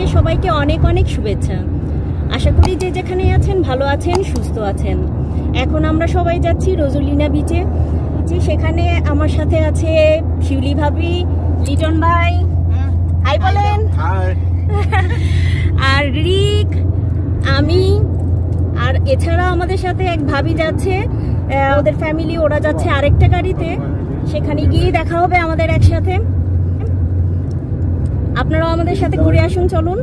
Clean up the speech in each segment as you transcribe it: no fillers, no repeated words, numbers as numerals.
থেকে সবাইকে অনেক অনেক শুভেচ্ছা। আশা করি যে যেখানে আছেন ভালো আছেন, সুস্থ আছেন। এখন আমরা সবাই যাচ্ছি রোজোলিনা বিচে। সেখানে আমার সাথে আছে শিউলি ভাবি, লিটন ভাই হাই বলেন, আর রিক, আমি, আর এছাড়া আমাদের সাথে এক ভাবি যাচ্ছে, ওদের ফ্যামিলি, ওরা যাচ্ছে আরেকটা গাড়িতে। সেখানে গিয়ে দেখা হবে আমাদের একসাথে। আপনারাও আমাদের সাথে ঘুরে আসুন, চলুন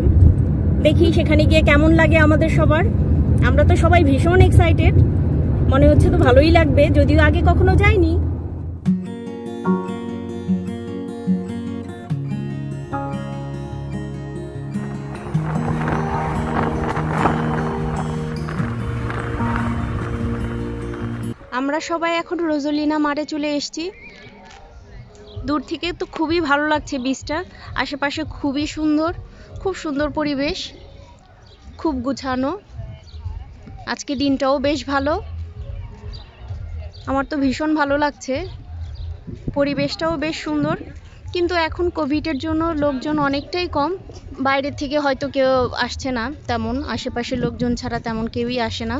দেখি সেখানে গিয়ে কেমন লাগে আমাদের সবার। আমরা তো সবাই ভীষণ এক্সাইটেড, মনে হচ্ছে তো ভালোই লাগবে, যদিও আগে কখনো যাইনি। আমরা সবাই এখন রোজোলিনা মাঠে চলে এসেছি। দূর থেকে তো খুবই ভালো লাগছে বীজটা, আশেপাশে খুবই সুন্দর, খুব সুন্দর পরিবেশ, খুব গুছানো। আজকে দিনটাও বেশ ভালো, আমার তো ভীষণ ভালো লাগছে, পরিবেশটাও বেশ সুন্দর। কিন্তু এখন কোভিডের জন্য লোকজন অনেকটাই কম, বাইরের থেকে হয়তো কেউ আসছে না তেমন, আশেপাশের লোকজন ছাড়া তেমন কেউই আসে না।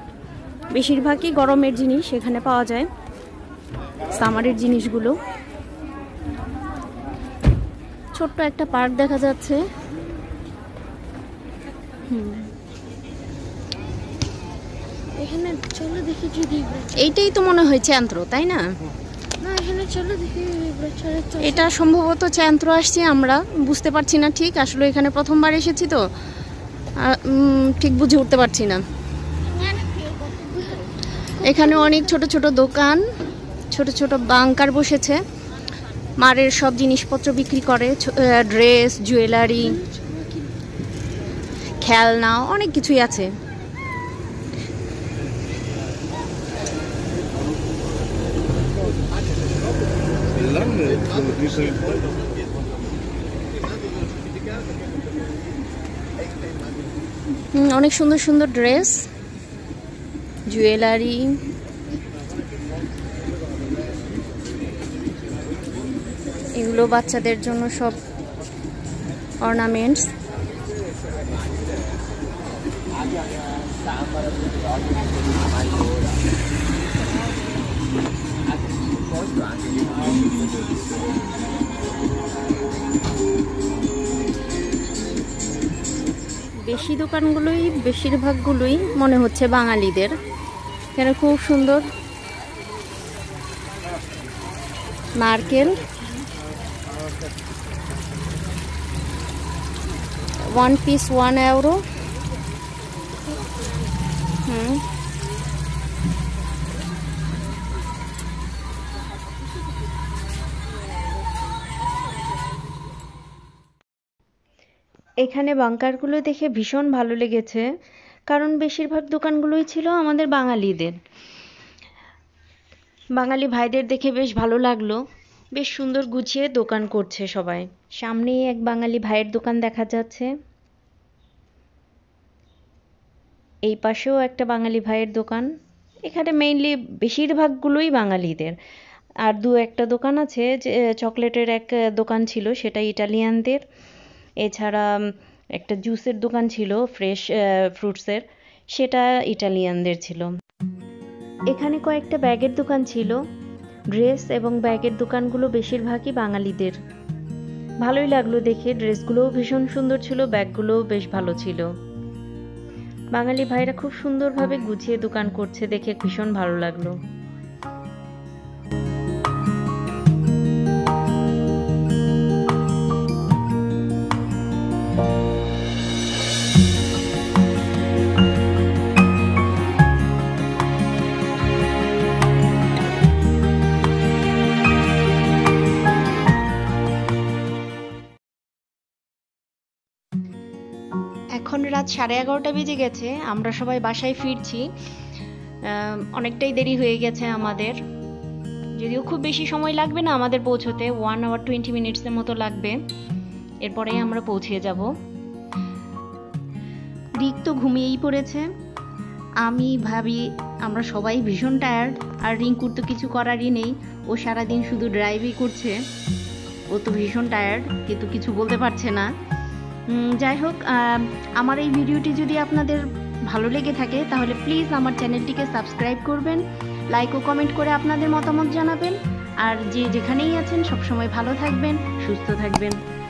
বেশিরভাগই গরমের জিনিস এখানে পাওয়া যায়, সামারের জিনিসগুলো। ছোট্ট একটা পার্ক দেখা যাচ্ছে। এখানে চলো দেখি যদি, এইটাই তো মনে হয় চ্যান্ত্র, তাই না? না, এখানে চলো দেখি, এটা সম্ভবত চ্যান্ত্র। আসছি আমরা, বুঝতে পারছি না ঠিক, আসলে এখানে প্রথমবার এসেছি তো ঠিক বুঝে উঠতে পারছি না। এখানে অনেক ছোট ছোট দোকান, ছোট ছোট বাংকার বসেছে, মারের সব জিনিসপত্র বিক্রি করে, ড্রেস, জুয়েলারি, খেলনা, অনেক কিছুই আছে। অনেক সুন্দর সুন্দর ড্রেস, জুয়েলারি, এগুলো বাচ্চাদের জন্য সব ornaments. বেশি দোকানগুলোই বেশিরভাগগুলোই মনে হচ্ছে বাঙালিদের, কেন খুব সুন্দর নারকেল। 1 piece 1 euro. এখানে বাংকারগুলো দেখে ভীষণ ভালো লেগেছে, কারণ বেশিরভাগ দোকানগুলোই ছিল আমাদের বাঙালিদের। বাঙালি ভাইদের দেখে বেশ ভালো লাগলো, বেশ সুন্দর গুছিয়ে দোকান করছে সবাই। সামনেই এক বাঙালি ভাইয়ের দোকান দেখা যাচ্ছে, এই পাশেও একটা বাঙালি ভাইয়ের দোকান। এখানে মেইনলি বেশিরভাগগুলোই বাঙালিদের, আর দু একটা দোকান আছে, যে চকলেটের এক দোকান ছিল সেটা ইটালিয়ানদের, এছাড়া একটা জুসের দোকান ছিল ফ্রেশ ফ্রুটসের, সেটা ইটালিয়ানদের ছিল। এখানে কয়েকটা ব্যাগের দোকান ছিল, ড্রেস এবং ব্যাগের দোকানগুলো বেশিরভাগই বাঙালিদের। ভালোই লাগলো দেখে, ড্রেসগুলোও ভীষণ সুন্দর ছিল, ব্যাগগুলোও বেশ ভালো ছিল। বাঙালি ভাইরা খুব সুন্দরভাবে গুছিয়ে দোকান করছে, দেখে ভীষণ ভালো লাগলো। এখন রাত 11:30 বেজে গেছে, আমরা সবাই বাসায় ফিরছি। অনেকটাই দেরি হয়ে গেছে আমাদের, যদিও খুব বেশি সময় লাগবে না আমাদের পৌঁছতে, 1 hour 20 minutes-এর মতো লাগবে, এরপরেই আমরা পৌঁছে যাব। রিক তো ঘুমিয়েই পড়েছে, আমি ভাবি আমরা সবাই ভীষণ টায়ার্ড, আর রিঙ্কুর তো কিছু করারই নেই, ও সারাদিন শুধু ড্রাইভই করছে, ও তো ভীষণ টায়ার্ড, কিন্তু কিছু বলতে পারছে না। যাই হোক, আমার এই ভিডিওটি যদি আপনাদের ভালো লেগে থাকে তাহলে প্লিজ আমার চ্যানেলটিকে সাবস্ক্রাইব করবেন, লাইক ও কমেন্ট করে আপনাদের মতামত জানাবেন, আর যে যেখানেই আছেন সবসময় ভালো থাকবেন, সুস্থ থাকবেন।